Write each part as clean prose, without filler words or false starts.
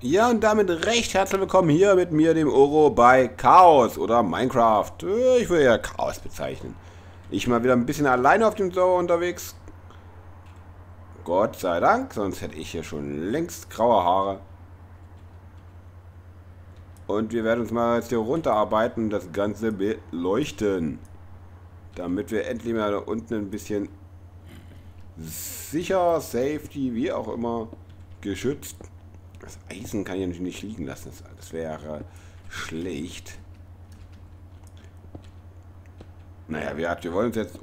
Ja, und damit recht herzlich willkommen hier mit mir, dem Oro, bei Chaos oder Minecraft. Ich würde ja Chaos bezeichnen. Ich mal wieder ein bisschen alleine auf dem Server unterwegs. Gott sei Dank, sonst hätte ich hier schon längst graue Haare. Und wir werden uns mal jetzt hier runterarbeiten und das Ganze beleuchten. Damit wir endlich mal da unten ein bisschen sicher, safety, wie auch immer, geschützt. Das Eisen kann ich natürlich nicht liegen lassen, das wäre schlecht. Naja, wir wollen uns jetzt...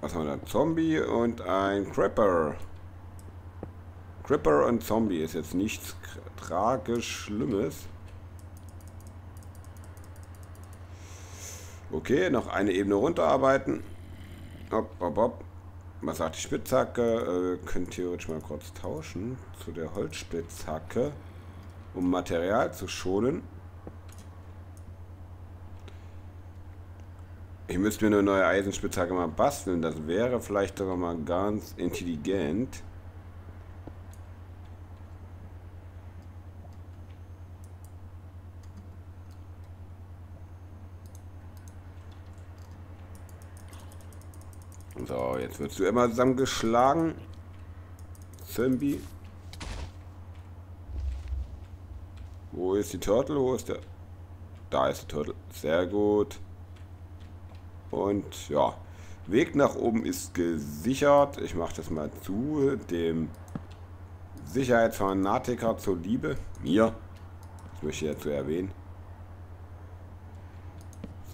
Was haben wir da? Zombie und ein Creeper. Creeper und Zombie ist jetzt nichts tragisch Schlimmes. Okay, noch eine Ebene runterarbeiten. Hopp, hopp, hopp. Man sagt die Spitzhacke, können theoretisch mal kurz tauschen zu der Holzspitzhacke, um Material zu schonen. Ich müsste mir eine neue Eisenspitzhacke mal basteln, das wäre vielleicht sogar mal ganz intelligent. So, jetzt wirst du immer zusammengeschlagen. Zombie. Wo ist die Turtle? Wo ist der? Da ist die Turtle. Sehr gut. Und ja, Weg nach oben ist gesichert. Ich mache das mal zu dem Sicherheitsfanatiker zuliebe. Mir. Das möchte ich dazu erwähnen.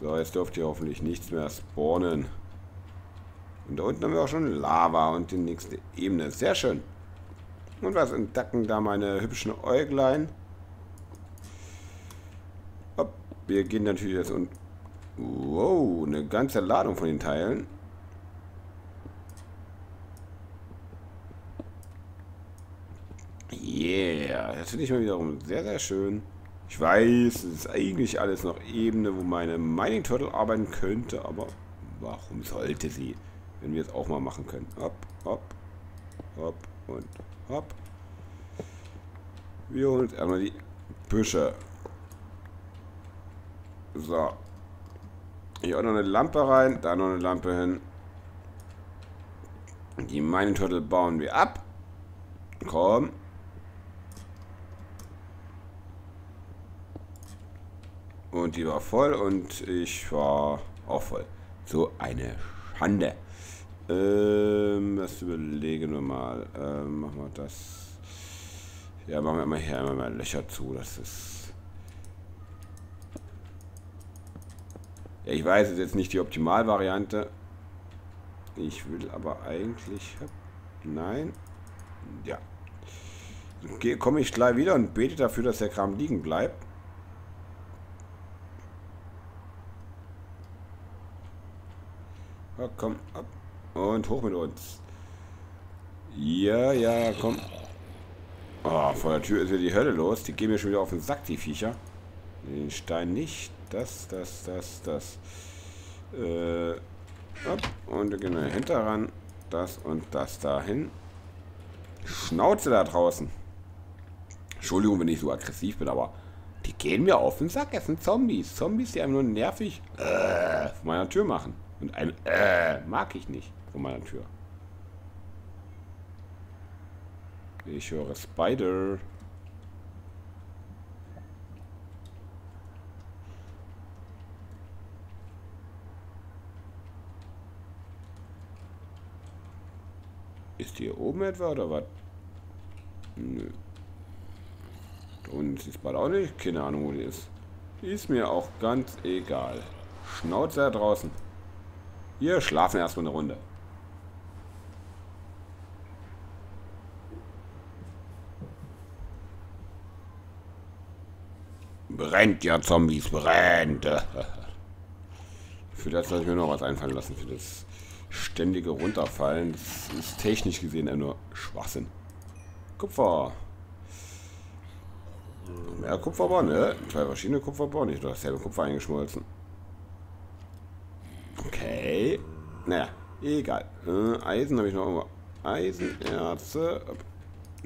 So, jetzt dürft ihr hoffentlich nichts mehr spawnen. Und da unten haben wir auch schon Lava und die nächste Ebene. Sehr schön. Und was entdecken da meine hübschen Äuglein? Hopp, wir gehen natürlich jetzt und... Wow, eine ganze Ladung von den Teilen. Yeah, das finde ich mal wiederum sehr, sehr schön. Ich weiß, es ist eigentlich alles noch Ebene, wo meine Mining Turtle arbeiten könnte, aber warum sollte sie? Wenn wir es auch mal machen können. Hopp, hopp, hopp und hopp. Wir holen uns einmal die Büsche. So. Hier auch noch eine Lampe rein, da noch eine Lampe hin. Die Mining Turtle bauen wir ab. Komm. Und die war voll und ich war auch voll. So eine Schande. Das überlegen wir mal. Machen wir das. Ja, machen wir immer hier einmal mal Löcher zu. Das ist. Ja, ich weiß, es ist jetzt nicht die Optimalvariante. Ich will aber eigentlich. Nein. Ja. Okay, komme ich gleich wieder und bete dafür, dass der Kram liegen bleibt. Ja, komm, ab. Und hoch mit uns. Ja, ja, komm. Oh, vor der Tür ist ja die Hölle los. Die gehen mir schon wieder auf den Sack, die Viecher. Den Stein nicht. Das. Und wir gehen dahinter ran. Das und das dahin. Schnauze da draußen. Entschuldigung, wenn ich so aggressiv bin, aber die gehen mir auf den Sack. Es sind Zombies. Zombies, die einem nur nervig auf meiner Tür machen. Und ein mag ich nicht von meiner Tür. Ich höre Spider. Ist die hier oben etwa oder was? Nö. Und sie ist bald auch nicht. Keine Ahnung, wo die ist. Ist mir auch ganz egal. Schnauze da draußen. Wir schlafen erstmal eine Runde. Brennt ja, Zombies, brennt! Für das habe ich mir noch was einfallen lassen, für das ständige Runterfallen. Das ist technisch gesehen nur Schwachsinn. Kupfer! Mehr Kupferbau, ne? 2 verschiedene Kupferbau, nicht nur dasselbe Kupfer eingeschmolzen. Okay. Naja, egal. Eisen habe ich noch irgendwo. Eisenerze.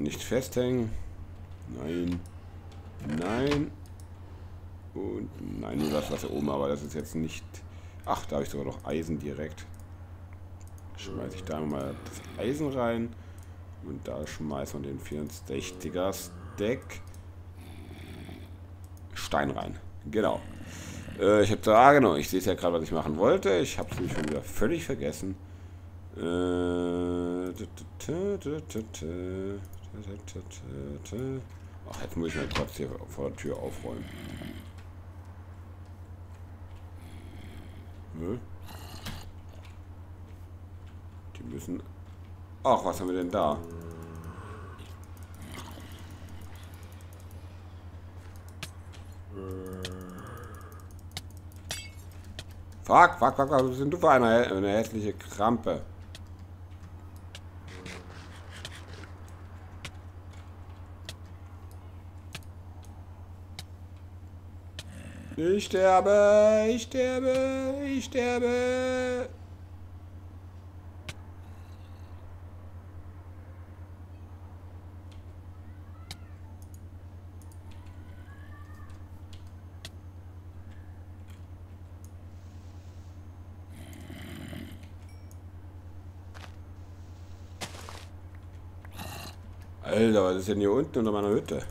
Nicht festhängen. Nein. Nein. Und nein, nur das oben, aber das ist jetzt nicht... Ach, da habe ich sogar noch Eisen direkt. Schmeiße ich da mal das Eisen rein. Und da schmeißen wir den 64er Stack Stein rein. Genau. Ich habe da, genau, ich sehe es ja gerade, was ich machen wollte. Ich habe es nämlich schon wieder völlig vergessen. Ach, jetzt muss ich mal kurz hier vor der Tür aufräumen. Nö. Die müssen... Ach, was haben wir denn da? Fuck, fuck, fuck, was bist denn du für eine hässliche Krampe? Ich sterbe, ich sterbe, ich sterbe. Alter, was ist denn hier unten unter meiner Hütte?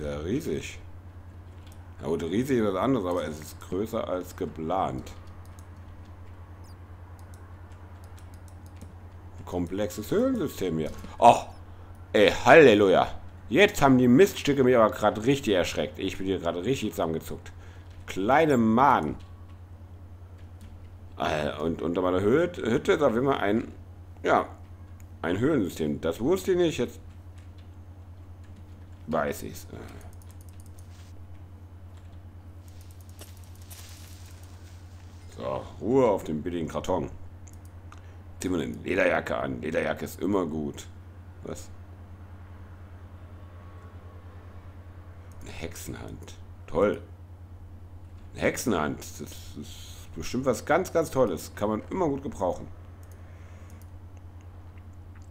Ja, riesig. Ja gut, riesig ist was anderes, aber es ist größer als geplant. Ein komplexes Höhlensystem hier. Och, ey, Halleluja. Jetzt haben die Miststücke mich aber gerade richtig erschreckt. Ich bin hier gerade richtig zusammengezuckt. Kleine Maden. Und unter meiner Hütte ist auf immer ein, ja, ein Höhlensystem. Das wusste ich nicht, jetzt weiß ich's. So, Ruhe auf dem billigen Karton. Zieh mal eine Lederjacke an. Lederjacke ist immer gut. Was? Eine Hexenhand. Toll. Eine Hexenhand. Das ist bestimmt was ganz, ganz Tolles. Kann man immer gut gebrauchen.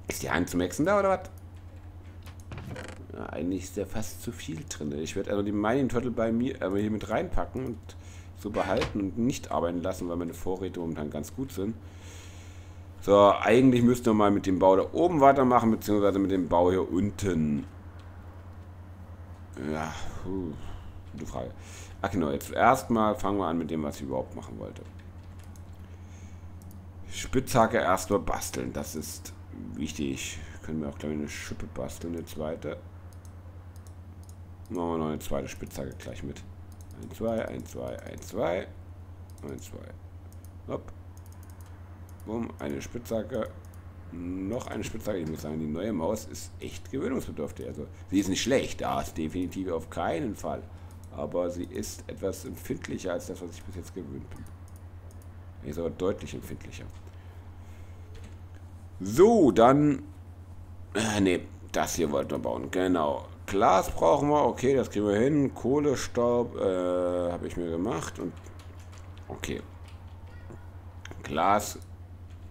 Ist die Hand zum Hexen da oder was? Eigentlich ist ja fast zu viel drin. Ich werde also die Mining Turtle bei mir hier mit reinpacken und so behalten und nicht arbeiten lassen, weil meine Vorräte momentan ganz gut sind. So, eigentlich müssten wir mal mit dem Bau da oben weitermachen, beziehungsweise mit dem Bau hier unten. Ja, gute Frage. Ach genau, jetzt erstmal fangen wir an mit dem, was ich überhaupt machen wollte. Spitzhacke erstmal basteln, das ist wichtig. Können wir auch gleich eine Schippe basteln, eine zweite. Machen wir noch eine zweite Spitzhacke gleich mit. 1, 2, 1, 2, 1, 2. 1, 2. Hopp. Bumm, eine Spitzhacke. Noch eine Spitzhacke. Ich muss sagen, die neue Maus ist echt gewöhnungsbedürftig. Also, sie ist nicht schlecht. Da ist definitiv auf keinen Fall. Aber sie ist etwas empfindlicher als das, was ich bis jetzt gewöhnt bin. Sie ist aber deutlich empfindlicher. So, dann... Ne, das hier wollten wir bauen. Genau. Glas brauchen wir, okay, das kriegen wir hin. Kohlestaub habe ich mir gemacht und okay. Glas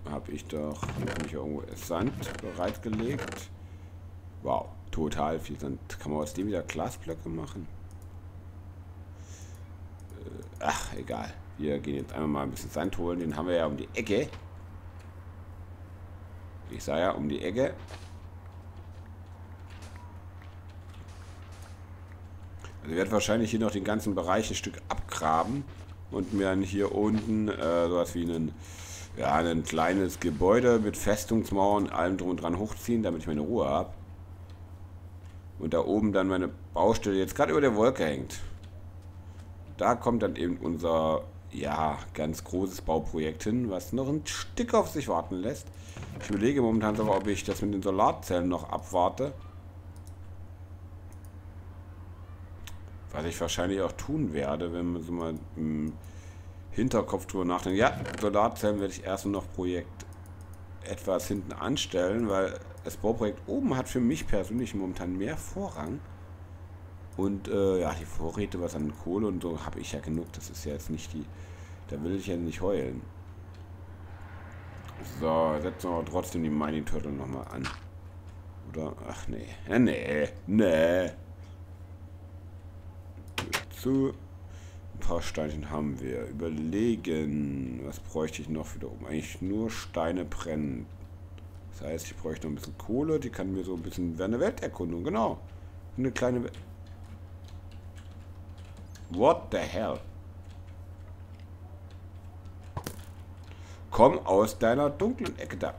habe ich doch ich irgendwo Sand bereitgelegt. Wow, total viel Sand. Kann man aus dem wieder Glasblöcke machen? Ach, egal. Wir gehen jetzt einmal mal ein bisschen Sand holen. Den haben wir ja um die Ecke. Ich sah ja um die Ecke. Also ich werde wahrscheinlich hier noch den ganzen Bereich ein Stück abgraben und mir dann hier unten sowas wie einen, ja, ein kleines Gebäude mit Festungsmauern und allem drum und dran hochziehen, damit ich meine Ruhe habe. Und da oben dann meine Baustelle jetzt gerade über der Wolke hängt. Da kommt dann eben unser, ja, ganz großes Bauprojekt hin, was noch ein Stück auf sich warten lässt. Ich überlege momentan aber, ob ich das mit den Solarzellen noch abwarte. Was ich wahrscheinlich auch tun werde, wenn man so mal im Hinterkopf drüber nachdenkt. Ja, Solarzellen werde ich erst noch Projekt etwas hinten anstellen, weil das Bauprojekt oben hat für mich persönlich momentan mehr Vorrang. Und ja, die Vorräte, was an Kohle und so, habe ich ja genug. Das ist ja jetzt nicht die... Da will ich ja nicht heulen. So, setzen wir aber trotzdem die Mining Turtle nochmal an. Oder? Ach nee. Ja, nee. Nee. Zu. Ein paar Steinchen haben wir. Überlegen. Was bräuchte ich noch wieder oben? Eigentlich nur Steine brennen. Das heißt, ich bräuchte noch ein bisschen Kohle. Die kann mir so ein bisschen... Wäre eine Welterkundung, genau. Eine kleine... What the hell? Komm aus deiner dunklen Ecke da.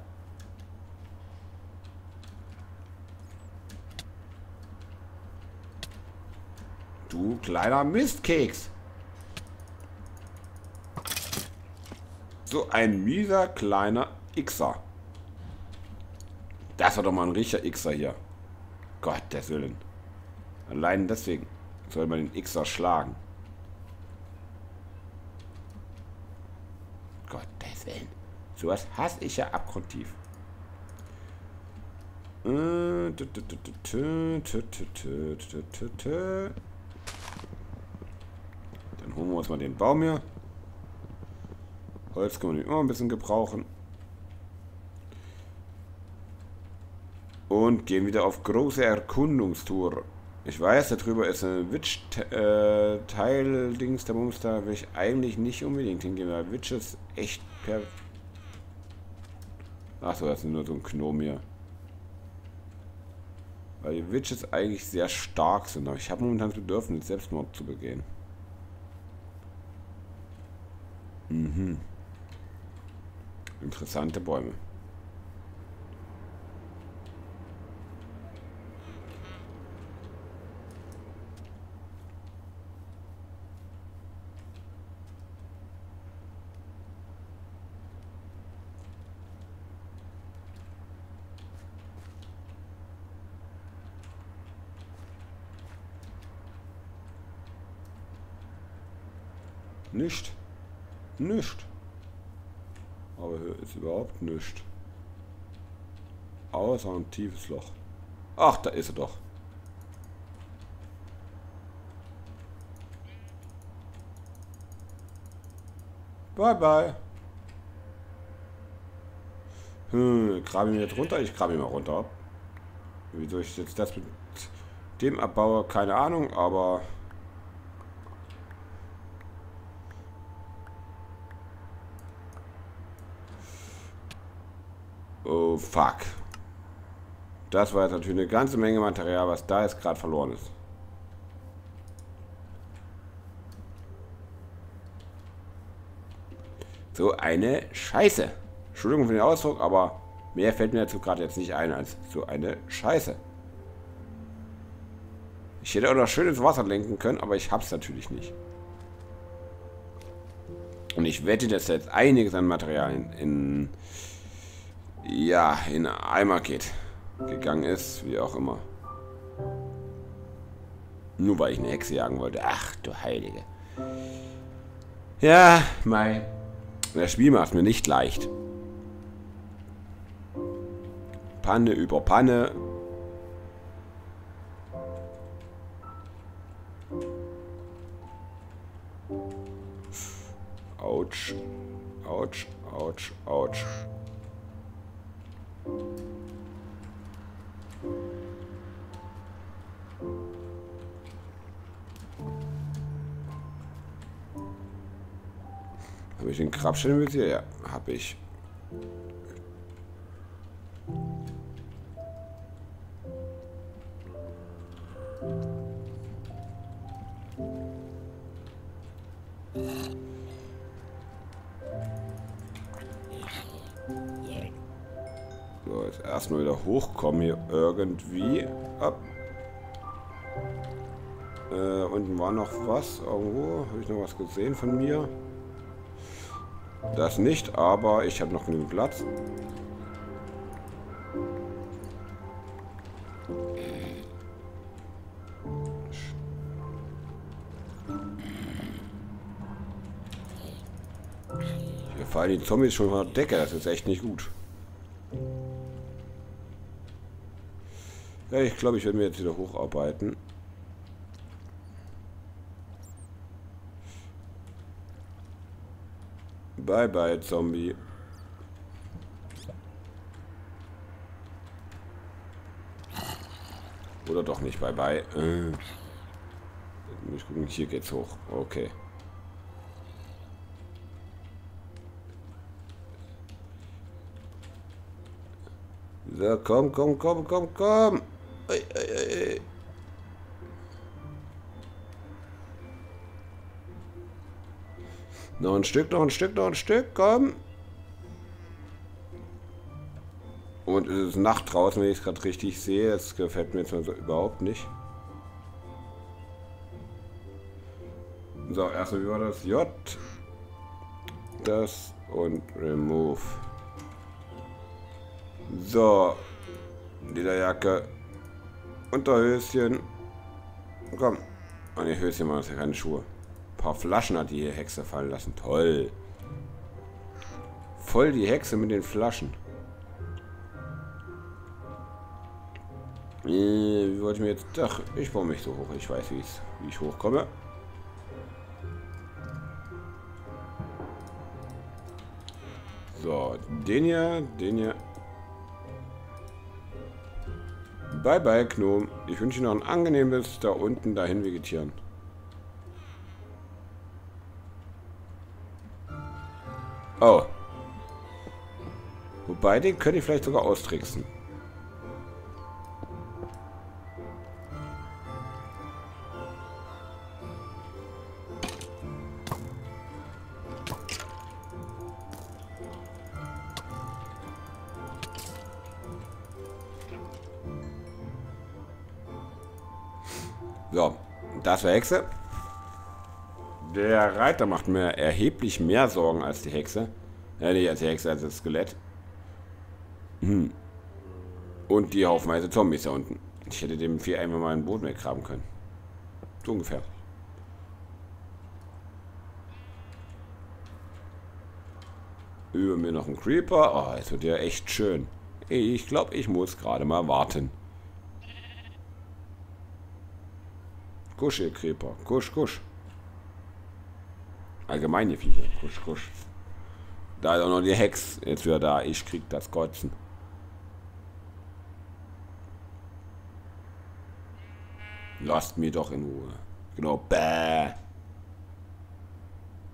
Du kleiner Mistkeks. So ein mieser kleiner Xer. Das war doch mal ein richtiger Xer hier. Gottes Willen. Allein deswegen soll man den Xer schlagen. Gottes Willen. Sowas hasse ich ja abgrundtief. Dann holen wir uns mal den Baum hier. Holz können wir immer ein bisschen gebrauchen. Und gehen wieder auf große Erkundungstour. Ich weiß, da drüber ist ein Witch-Teil-Dings, der Monster will ich eigentlich nicht unbedingt hingehen, weil Witch ist echt per... Achso, das ist nur so ein Gnom hier. Weil die Witches eigentlich sehr stark sind, aber ich habe momentan das Bedürfnis, Selbstmord zu begehen. Mhm. Interessante Bäume. Nicht. Nicht. Aber hier ist überhaupt nichts. Außer ein tiefes Loch. Ach, da ist er doch. Bye, bye. Grabe ich mir jetzt runter? Ich grabe ihn mal runter. Wieso ich jetzt das mit dem abbaue? Keine Ahnung, aber... Oh, fuck. Das war jetzt natürlich eine ganze Menge Material, was da jetzt gerade verloren ist. So eine Scheiße. Entschuldigung für den Ausdruck, aber mehr fällt mir dazu gerade jetzt nicht ein als so eine Scheiße. Ich hätte auch noch schön ins Wasser lenken können, aber ich hab's natürlich nicht. Und ich wette, dass jetzt einiges an Materialien in... ja, in einen Eimer geht. Gegangen ist, wie auch immer. Nur weil ich eine Hexe jagen wollte. Ach, du Heilige. Ja, mein... Das Spiel macht mir nicht leicht. Panne über Panne. Autsch. Autsch, Autsch, Autsch. Habe ich den Grabstein mit dir? Ja, habe ich. So, jetzt erstmal wieder hochkommen hier irgendwie. Ab. Unten war noch was irgendwo. Habe ich noch was gesehen von mir? Das nicht, aber ich habe noch genügend Platz. Hier fallen die Zombies schon von der Decke, das ist echt nicht gut. Ja, ich glaube, ich werde mir jetzt wieder hocharbeiten. Bye bye, Zombie. Oder doch nicht, bye bye. Muss ich gucken, hier geht's hoch. Okay. So, komm, komm, komm, komm, komm. Ei, ei, ei. Noch ein Stück, noch ein Stück, noch ein Stück, komm. Und es ist Nacht draußen, wenn ich es gerade richtig sehe. Das gefällt mir jetzt mal so überhaupt nicht. So, erstmal über das J. Das und Remove. So. Lederjacke. Unterhöschen. Komm. Und die Höschen machen das ja keine Schuhe. Ein paar Flaschen hat die hier Hexe fallen lassen. Toll. Voll die Hexe mit den Flaschen. Wie wollte ich mir jetzt... Ach, ich baue mich so hoch. Ich weiß, wie ich hochkomme. So, den hier, den hier. Bye bye, Gnom. Ich wünsche Ihnen noch ein angenehmes da unten dahin vegetieren. Oh. Wobei, den könnte ich vielleicht sogar austricksen. So, das war Hexe. Der Reiter macht mir erheblich mehr Sorgen als die Hexe. Nicht als die Hexe, als das Skelett. Hm. Und die haufenweise Zombies da unten. Ich hätte dem Vieh einmal mal einen Boden weggraben können. So ungefähr. Über mir noch ein Creeper. Oh, es wird ja echt schön. Ich glaube, ich muss gerade mal warten. Kuschelkreper. Kusch, kusch. Allgemeine Viecher. Kusch, kusch. Da ist auch noch die Hex jetzt wieder da. Ich krieg das Kotzen. Lasst mir doch in Ruhe. Genau. Bäh.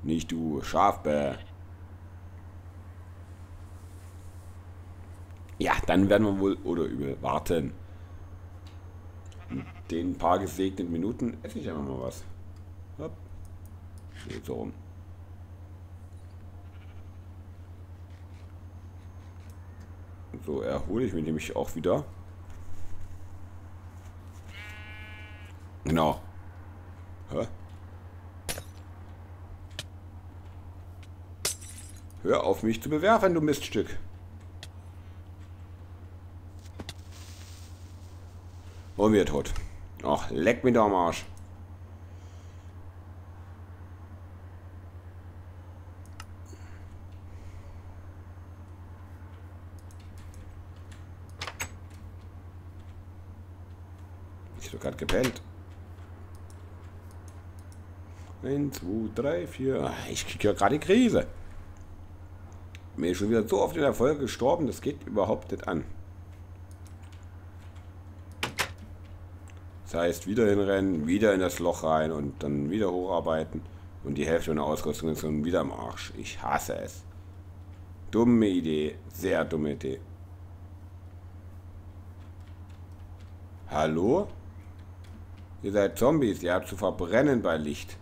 Nicht du. Schaf, bäh. Ja, dann werden wir wohl oder übel warten. Den paar gesegneten Minuten esse ich einfach mal was. Hopp. Geht so rum. So erhole ich mich nämlich auch wieder. Genau. Hä? Hör auf mich zu bewerfen, du Miststück. Und wir tot. Ach, leck mich doch am Arsch. Ich hab doch gerade gepennt. 1, 2, 3, 4. Ich krieg ja gerade die Krise. Mir ist schon wieder so oft in der Folge gestorben, das geht überhaupt nicht an. Das heißt, wieder hinrennen, wieder in das Loch rein und dann wieder hocharbeiten. Und die Hälfte meiner Ausrüstung ist dann wieder im Arsch. Ich hasse es. Dumme Idee. Sehr dumme Idee. Hallo? Ihr seid Zombies. Ihr habt zu verbrennen bei Licht.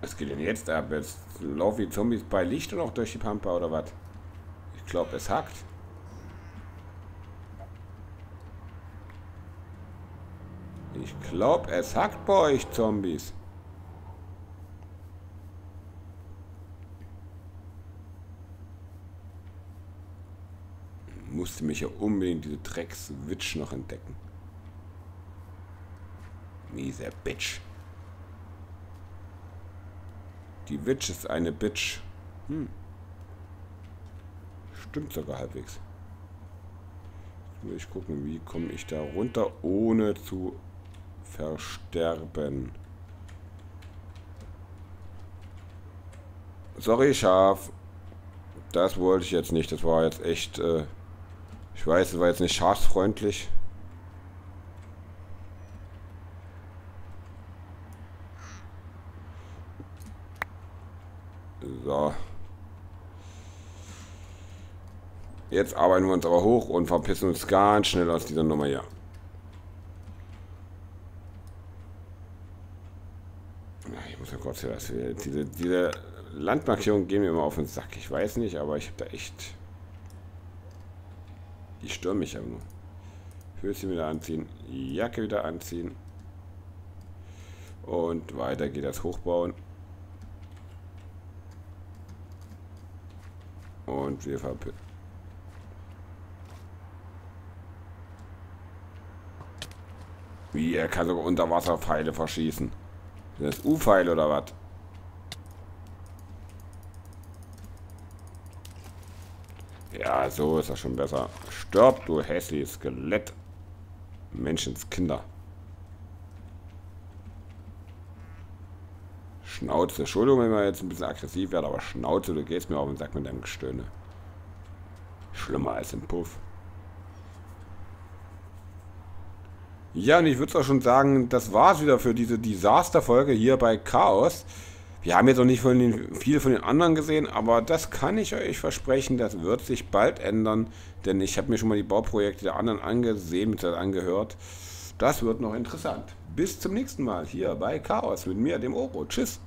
Was geht denn jetzt ab? Jetzt laufen die Zombies bei Licht und auch durch die Pampa oder was? Ich glaube, es hackt. Ich glaube, es hackt bei euch, Zombies. Ich musste mich ja unbedingt diese Drecks-Witch noch entdecken. Miese Bitch. Die Witch ist eine Bitch. Hm. Stimmt sogar halbwegs. Jetzt will ich gucken, wie komme ich da runter, ohne zu... versterben. Sorry, Schaf. Das wollte ich jetzt nicht. Das war jetzt echt... ich weiß, das war jetzt nicht schafsfreundlich. So. Jetzt arbeiten wir uns aber hoch und verpissen uns ganz schnell aus dieser Nummer hier. Ich muss ja kurz hier das... Diese Landmarkierungen gehen mir immer auf den Sack. Ich weiß nicht, aber ich habe da echt... Ich stürme mich aber nur. Höschen wieder anziehen, Jacke wieder anziehen. Und weiter geht das Hochbauen. Und wir verpissen. Wie, er kann sogar Unterwasserpfeile verschießen. Sind das U-Pfeile oder was? Ja, so ist das schon besser. Stirb, du hässliches Skelett. Menschenskinder. Schnauze. Entschuldigung, wenn wir jetzt ein bisschen aggressiv werden, aber Schnauze, du gehst mir auf den Sack mit deinem Gestöhne. Schlimmer als im Puff. Ja, und ich würde es auch schon sagen, das war's wieder für diese Desaster-Folge hier bei Chaos. Wir haben jetzt noch nicht viel von den anderen gesehen, aber das kann ich euch versprechen, das wird sich bald ändern, denn ich habe mir schon mal die Bauprojekte der anderen angesehen, beziehungsweise angehört. Das wird noch interessant. Bis zum nächsten Mal hier bei Chaos mit mir, dem Oro. Tschüss.